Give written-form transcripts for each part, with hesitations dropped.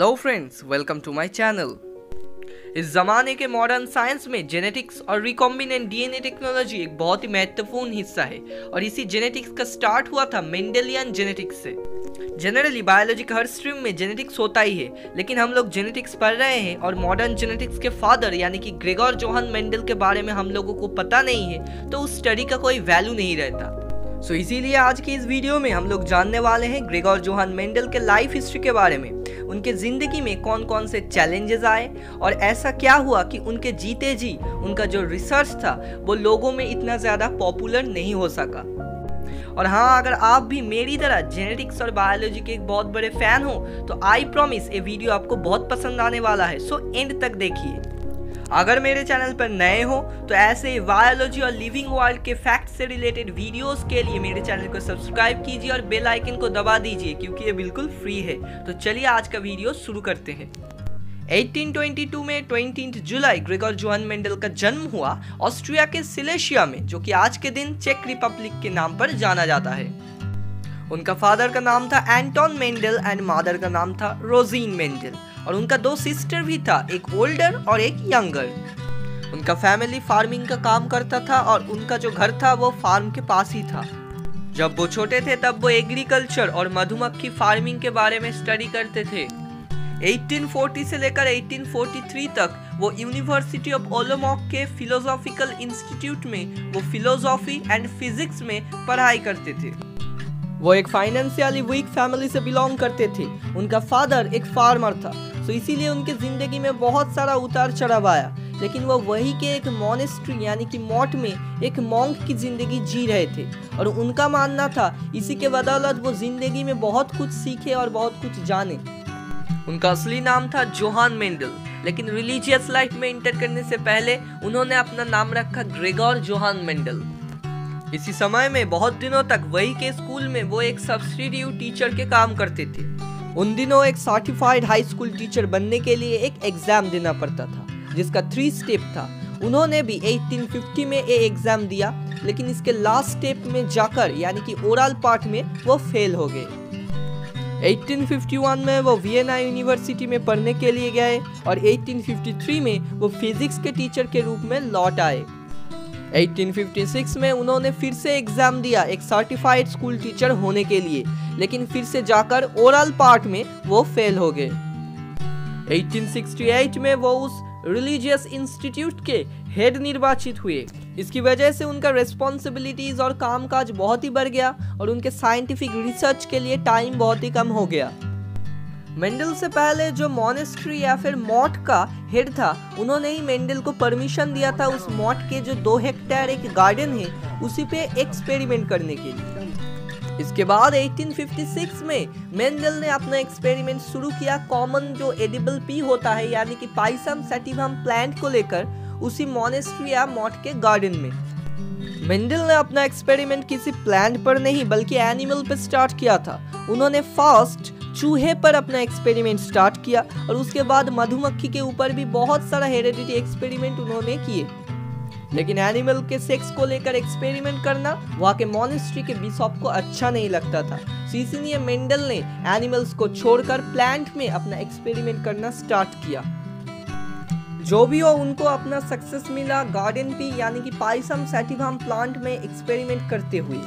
Hello friends, welcome to my channel. इस ज़माने के मॉडर्न साइंस में जेनेटिक्स और रिकॉम्बिनेंट डीएनए टेक्नोलॉजी एक बहुत ही महत्वपूर्ण हिस्सा है और इसी जेनेटिक्स का स्टार्ट हुआ था मेंडेलियन जेनेटिक्स से। जनरली बायोलॉजी के हर स्ट्रीम में जेनेटिक्स होता ही है, लेकिन हम लोग जेनेटिक्स पढ़ रहे हैं और मॉडर्न जेनेटिक्स के फादर यानी कि ग्रेगोर जोहान मेंडल के बारे में हम लोगों को पता नहीं है, तो उस स्टडी का कोई वैल्यू नहीं रहता। सो इसीलिए आज की इस वीडियो में हम लोग जानने वाले हैं ग्रेगोर जोहान मेंडल के लाइफ हिस्ट्री के बारे में। उनके ज़िंदगी में कौन कौन से चैलेंजेस आए और ऐसा क्या हुआ कि उनके जीते जी उनका जो रिसर्च था वो लोगों में इतना ज़्यादा पॉपुलर नहीं हो सका। और हाँ, अगर आप भी मेरी तरह जेनेटिक्स और बायोलॉजी के एक बहुत बड़े फ़ैन हो तो आई प्रॉमिस ये वीडियो आपको बहुत पसंद आने वाला है, सो एंड तक देखिए। अगर मेरे चैनल पर नए हो तो ऐसे बायोलॉजी और लिविंग वर्ल्ड के फैक्ट से रिलेटेड वीडियोस के लिए मेरे चैनल को सब्सक्राइब कीजिए और बेल आइकन को दबा दीजिए क्योंकि ये बिल्कुल फ्री है। तो चलिए आज का वीडियो शुरू करते हैं। 1822 में 20 जुलाई ग्रेगोर जोहान मेंडल का जन्म हुआ ऑस्ट्रिया के सिलेशिया में, जो कि आज के दिन चेक रिपब्लिक के नाम पर जाना जाता है। उनका फादर का नाम था एंटोन मेंडल एंड मदर का नाम था रोजीन मेंडल और उनका दो सिस्टर भी था, एक ओल्डर और एक यंगर। उनका फैमिली फार्मिंग का काम करता था और उनका जो घर था वो फार्म के पास ही था। जब वो छोटे थे तब वो एग्रीकल्चर और मधुमक्खी फार्मिंग के बारे में स्टडी करते थे। 1840 से लेकर 1843 तक वो यूनिवर्सिटी ऑफ ओलोमॉक के फिलोसॉफिकल इंस्टीट्यूट में वो फिलोसॉफी एंड फिजिक्स में पढ़ाई करते थे। वो एक फाइनेंशियली वीक फैमिली से बिलोंग करते थे। उनका फादर एक फार्मर था, सो इसीलिए उनके ज़िंदगी में बहुत सारा उतार चढ़ाव आया, लेकिन वो वही के एक मोनेस्ट्री यानी कि मॉट में एक मॉन्क की ज़िंदगी जी रहे थे और उनका मानना था इसी के बदौलत वो ज़िंदगी में बहुत कुछ सीखे और बहुत कुछ जाने। उनका असली नाम था जोहान मेंडल, लेकिन रिलीजियस लाइफ में इंटर करने से पहले उन्होंने अपना नाम रखा ग्रेगोर जोहान मेंडल। इसी समय में बहुत दिनों तक वही के स्कूल में वो एक सब्स्टिट्यूट टीचर के काम करते थे। उन दिनों एक सर्टिफाइड हाई स्कूल टीचर बनने के लिए एक एग्ज़ाम देना पड़ता था जिसका 3 स्टेप था। उन्होंने भी 1850 में ये एग्ज़ाम दिया, लेकिन इसके लास्ट स्टेप में जाकर यानी कि ओरल पार्ट में वो फेल हो गए। 1851 में वो वियना यूनिवर्सिटी में पढ़ने के लिए गए और 1853 में वो फिजिक्स के टीचर के रूप में लौट आए। 1856 में उन्होंने फिर से एग्ज़ाम दिया एक सर्टिफाइड स्कूल टीचर होने के लिए, लेकिन फिर से जाकर ओरल पार्ट में वो फेल हो गए। 1868 में वो उस रिलीजियस इंस्टीट्यूट के हेड निर्वाचित हुए। इसकी वजह से उनका रिस्पॉन्सिबिलिटीज़ और कामकाज बहुत ही बढ़ गया और उनके साइंटिफिक रिसर्च के लिए टाइम बहुत ही कम हो गया। मेंडल से पहले जो मोनेस्ट्री या फिर मॉट का हेड था, उन्होंने ही मेंडल को परमिशन दिया था उस मॉट के जो 2 हेक्टेयर एक गार्डन है उसी पे एक्सपेरिमेंट करने के लिए। इसके बाद 1856 में मेंडल ने अपना एक्सपेरिमेंट शुरू किया कॉमन जो एडिबल पी होता है यानी कि पाइसम सैटिवम प्लांट को लेकर उसी मोनेस्ट्री या मॉट के गार्डन में। मेंडल ने अपना एक्सपेरिमेंट किसी प्लांट पर नहीं बल्कि एनिमल पर स्टार्ट किया था। उन्होंने फर्स्ट चूहे पर अपना एक्सपेरिमेंट स्टार्ट किया और उसके बाद मधुमक्खी के ऊपर भी बहुत सारा हेरिडिटी एक्सपेरिमेंट उन्होंने किए, लेकिन एनिमल के सेक्स को लेकर एक्सपेरिमेंट करना वहाँ के मोनेस्ट्री के बिशप को अच्छा नहीं लगता था, इसीलिए मेंडल ने एनिमल्स को छोड़कर प्लांट में अपना एक्सपेरिमेंट करना स्टार्ट किया। जो भी हो, उनको अपना सक्सेस मिला गार्डन पी यानी कि पाइसम सैटिवम प्लांट में एक्सपेरिमेंट करते हुए।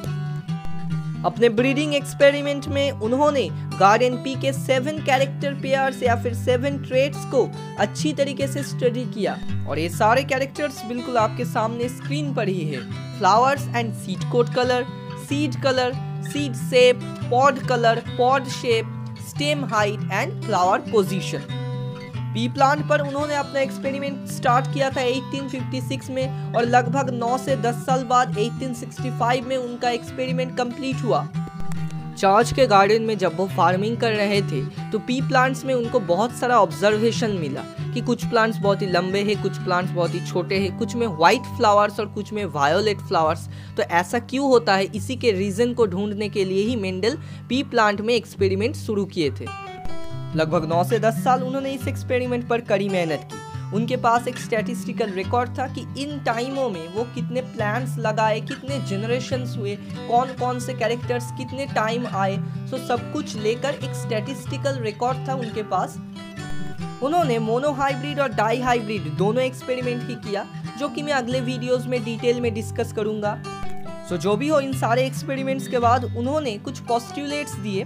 अपने ब्रीडिंग एक्सपेरिमेंट में उन्होंने गार्डन पी के 7 कैरेक्टर पेयर्स या फिर 7 ट्रेट्स को अच्छी तरीके से स्टडी किया और ये सारे कैरेक्टर्स बिल्कुल आपके सामने स्क्रीन पर ही है। Flowers and seed coat colour, seed shape, pod colour, pod shape, stem height and flower position. Pea plant पर उन्होंने अपना एक्सपेरिमेंट स्टार्ट किया था 1856 में और लगभग 9 से 10 साल बाद 1865 में उनका एक्सपेरिमेंट कंप्लीट हुआ। चर्च के गार्डन में जब वो फार्मिंग कर रहे थे तो पी प्लांट्स में उनको बहुत सारा ऑब्जर्वेशन मिला कि कुछ प्लांट्स बहुत ही लंबे हैं, कुछ प्लांट्स बहुत ही छोटे हैं, कुछ में वाइट फ्लावर्स और कुछ में वायोलेट फ्लावर्स। तो ऐसा क्यों होता है, इसी के रीज़न को ढूंढने के लिए ही मेंडल पी प्लांट में एक्सपेरिमेंट शुरू किए थे। लगभग 9 से 10 साल उन्होंने इस एक्सपेरिमेंट पर कड़ी मेहनत की। उनके पास एक स्टैटिस्टिकल रिकॉर्ड था कि इन टाइमों में वो कितने प्लांट्स लगाए, कितने जनरेशन्स हुए, कौन कौन से कैरेक्टर्स कितने टाइम आए, सो सब कुछ लेकर एक स्टैटिस्टिकल रिकॉर्ड था उनके पास। उन्होंने मोनोहाइब्रिड और डाईहाइब्रिड दोनों एक्सपेरिमेंट ही किया, जो कि मैं अगले वीडियोस में डिटेल में डिस्कस करूंगा। सो जो भी हो, इन सारे एक्सपेरिमेंट्स के बाद उन्होंने कुछ पोस्टुलेट्स दिए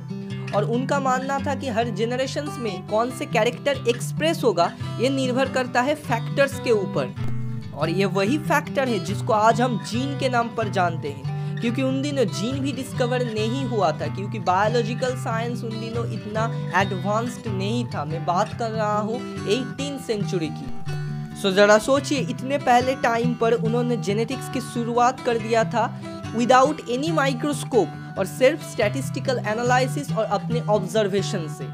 और उनका मानना था कि हर जनरेशन्स में कौन से कैरेक्टर एक्सप्रेस होगा ये निर्भर करता है फैक्टर्स के ऊपर, और ये वही फैक्टर है जिसको आज हम जीन के नाम पर जानते हैं, क्योंकि उन दिनों जीन भी डिस्कवर नहीं हुआ था, क्योंकि बायोलॉजिकल साइंस उन दिनों इतना एडवांस्ड नहीं था। मैं बात कर रहा हूँ 18 सेंचुरी की। सो ज़रा सोचिए, इतने पहले टाइम पर उन्होंने जेनेटिक्स की शुरुआत कर दिया था विदाउट एनी माइक्रोस्कोप और सिर्फ स्टैटिस्टिकल एनालिसिस और अपने ऑब्जर्वेशन से।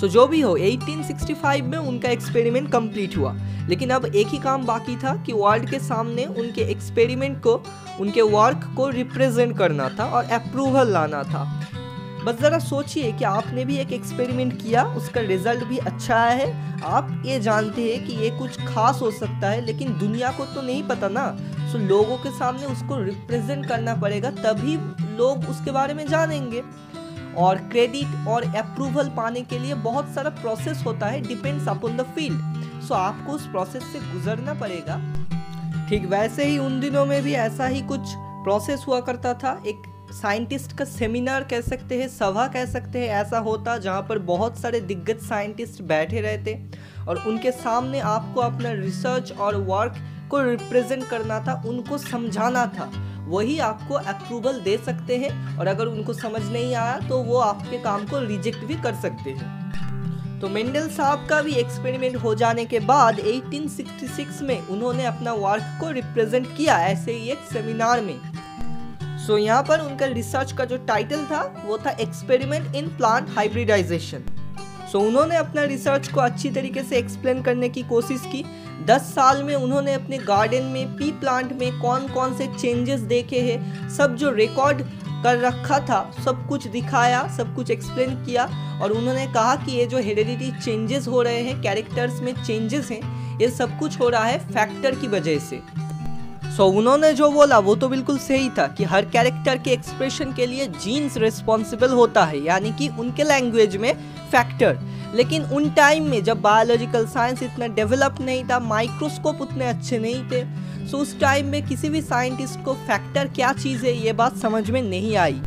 सो जो भी हो, 1865 में उनका एक्सपेरिमेंट कंप्लीट हुआ, लेकिन अब एक ही काम बाकी था कि वर्ल्ड के सामने उनके एक्सपेरिमेंट को, उनके वर्क को रिप्रेजेंट करना था और अप्रूवल लाना था। बस ज़रा सोचिए कि आपने भी एक एक्सपेरिमेंट किया, उसका रिजल्ट भी अच्छा आया है, आप ये जानते हैं कि ये कुछ खास हो सकता है, लेकिन दुनिया को तो नहीं पता ना। सो लोगों के सामने उसको रिप्रेजेंट करना पड़ेगा, तभी लोग उसके बारे में जानेंगे। और क्रेडिट और अप्रूवल पाने के लिए बहुत सारा प्रोसेस होता है, depends upon the field. So आपको उस प्रोसेस से गुजरना पड़ेगा। ठीक वैसे ही उन दिनों में भी ऐसा ही कुछ प्रोसेस हुआ करता था। एक साइंटिस्ट का सेमिनार कह सकते हैं, सभा कह सकते हैं, ऐसा होता जहाँ पर बहुत सारे दिग्गज साइंटिस्ट बैठे रहते और उनके सामने आपको अपना रिसर्च और वर्क को रिप्रेजेंट करना था, उनको समझाना था, वही आपको अप्रूवल दे सकते हैं। और अगर उनको समझ नहीं आया तो वो आपके काम को रिजेक्ट भी कर सकते हैं। तो मेंडल साहब का भी एक्सपेरिमेंट हो जाने के बाद 1866 में उन्होंने अपना वर्क को रिप्रेजेंट किया ऐसे ही एक सेमिनार में। सो यहाँ पर उनका रिसर्च का जो टाइटल था वो था experiment in plant hybridisation. So उन्होंने अपना रिसर्च को अच्छी तरीके से एक्सप्लेन करने की कोशिश की। 10 साल में उन्होंने अपने गार्डन में पी प्लांट में कौन कौन से चेंजेस देखे हैं, सब जो रिकॉर्ड कर रखा था सब कुछ दिखाया, सब कुछ एक्सप्लेन किया। और उन्होंने कहा कि ये जो हेरिडिटी चेंजेस हो रहे हैं, कैरेक्टर्स में चेंजेस हैं, ये सब कुछ हो रहा है फैक्टर की वजह से। सो उन्होंने जो बोला वो तो बिल्कुल सही था कि हर कैरेक्टर के एक्सप्रेशन के लिए जीन्स रिस्पॉन्सिबल होता है, यानी कि उनके लैंग्वेज में फैक्टर। लेकिन उन टाइम में जब बायोलॉजिकल साइंस इतना डेवलप नहीं था, माइक्रोस्कोप उतने अच्छे नहीं थे, सो उस टाइम में किसी भी साइंटिस्ट को फैक्टर क्या चीज़ है ये बात समझ में नहीं आई।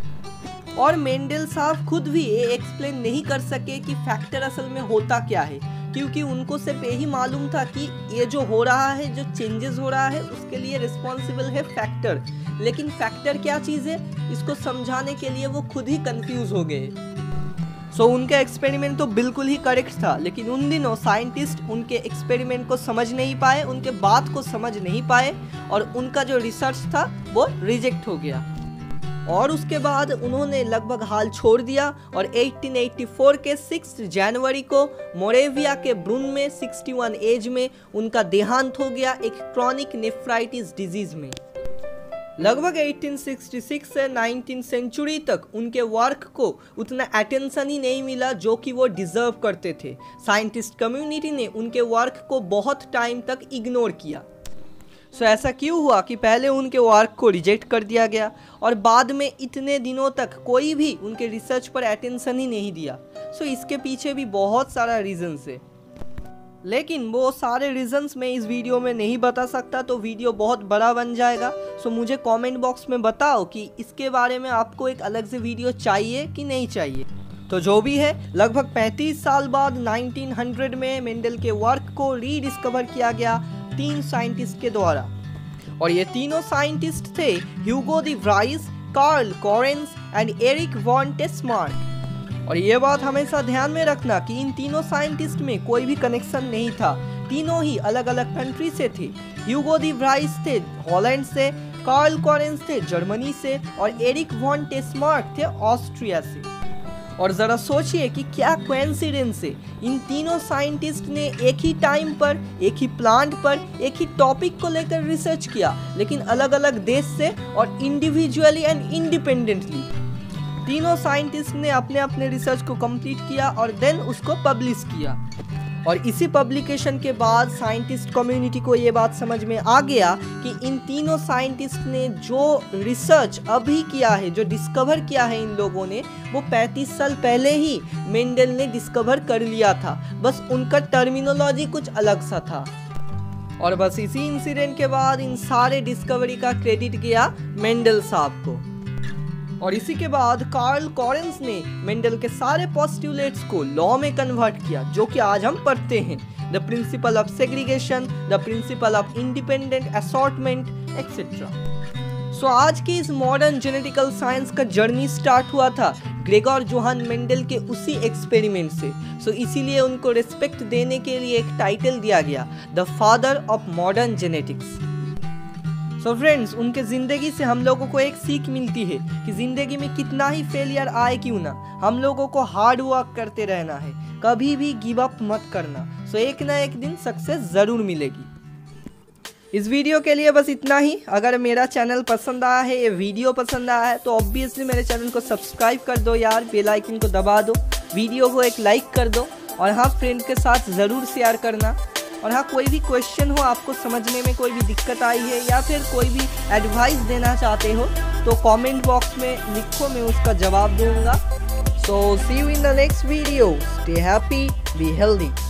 और मेंडल साहब खुद भी ये एक्सप्लेन नहीं कर सके कि फैक्टर असल में होता क्या है, क्योंकि उनको सिर्फ यही मालूम था कि ये जो हो रहा है, जो चेंजेस हो रहा है, उसके लिए रिस्पॉन्सिबल है फैक्टर। लेकिन फैक्टर क्या चीज़ है इसको समझाने के लिए वो खुद ही कन्फ्यूज़ हो गए। सो उनका एक्सपेरिमेंट तो बिल्कुल ही करेक्ट था, लेकिन उन दिनों साइंटिस्ट उनके एक्सपेरिमेंट को समझ नहीं पाए, उनके बात को समझ नहीं पाए, और उनका जो रिसर्च था वो रिजेक्ट हो गया। और उसके बाद उन्होंने लगभग हाल छोड़ दिया और 1884 के 6 जनवरी को मोरेविया के ब्रुन में 61 एज में उनका देहांत हो गया एक क्रॉनिक नेफ्राइटिस डिजीज़ में। लगभग 1866 से 19 सेंचुरी तक उनके वर्क को उतना अटेंशन ही नहीं मिला जो कि वो डिज़र्व करते थे। साइंटिस्ट कम्युनिटी ने उनके वर्क को बहुत टाइम तक इग्नोर किया। सो ऐसा क्यों हुआ कि पहले उनके वर्क को रिजेक्ट कर दिया गया और बाद में इतने दिनों तक कोई भी उनके रिसर्च पर अटेंशन ही नहीं दिया? सो इसके पीछे भी बहुत सारा रीजन्स है, लेकिन वो सारे रीजंस मैं इस वीडियो में नहीं बता सकता, तो वीडियो बहुत बड़ा बन जाएगा। सो मुझे कमेंट बॉक्स में बताओ कि इसके बारे में आपको एक अलग से वीडियो चाहिए कि नहीं चाहिए। तो जो भी है, लगभग 35 साल बाद 1900 में मेंडल के वर्क को रीडिस्कवर किया गया 3 साइंटिस्ट के द्वारा। और ये तीनों साइंटिस्ट थे Hugo de Vries, Carl Correns and Erich von Tschermak. और ये बात हमेशा ध्यान में रखना कि इन तीनों साइंटिस्ट में कोई भी कनेक्शन नहीं था, तीनों ही अलग अलग कंट्री से थे। ह्यूगो डी व्राइस थे हॉलैंड से, कार्ल कोरेंस थे जर्मनी से, और एरिक वॉन टेस्मार्क थे ऑस्ट्रिया से। और ज़रा सोचिए कि क्या कोइंसिडेंस है, इन तीनों साइंटिस्ट ने एक ही टाइम पर, एक ही प्लांट पर, एक ही टॉपिक को लेकर रिसर्च किया, लेकिन अलग अलग देश से और इंडिविजुअली एंड इंडिपेंडेंटली। तीनों साइंटिस्ट ने अपने रिसर्च को कंप्लीट किया और देन उसको पब्लिश किया। और इसी पब्लिकेशन के बाद साइंटिस्ट कम्युनिटी को ये बात समझ में आ गया कि इन तीनों साइंटिस्ट ने जो रिसर्च अभी किया है, जो डिस्कवर किया है इन लोगों ने, वो 35 साल पहले ही मेंडल ने डिस्कवर कर लिया था, बस उनका टर्मिनोलॉजी कुछ अलग सा था। और बस इसी इंसिडेंट के बाद इन सारे डिस्कवरी का क्रेडिट गया मेंडल साहब को। और इसी के बाद कार्ल कॉरेंस ने मेंडल के सारे पोस्टुलेट्स को लॉ में कन्वर्ट किया, जो कि आज हम पढ़ते हैं, the principle of segregation, the principle of independent assortment etcetera. So आज की इस मॉडर्न जेनेटिकल साइंस का जर्नी स्टार्ट हुआ था ग्रेगोर जोहान मेंडल के उसी एक्सपेरिमेंट से। सो इसीलिए उनको रिस्पेक्ट देने के लिए एक टाइटल दिया गया, the father of modern genetics. So friends, उनके ज़िंदगी से हम लोगों को एक सीख मिलती है कि ज़िंदगी में कितना ही फेलियर आए क्यों ना, हम लोगों को हार्ड वर्क करते रहना है, कभी भी गिव अप मत करना। सो एक ना एक दिन सक्सेस ज़रूर मिलेगी। इस वीडियो के लिए बस इतना ही। अगर मेरा चैनल पसंद आया है, ये वीडियो पसंद आया है, तो ऑब्वियसली मेरे चैनल को सब्सक्राइब कर दो यार, बेल आइकन को दबा दो, वीडियो को एक लाइक कर दो, और हाँ, फ्रेंड के साथ ज़रूर शेयर करना। और हाँ, कोई भी क्वेश्चन हो, आपको समझने में कोई भी दिक्कत आई है, या फिर कोई भी एडवाइस देना चाहते हो, तो कमेंट बॉक्स में लिखो, मैं उसका जवाब दूंगा। So see you in the next video, stay happy, be healthy.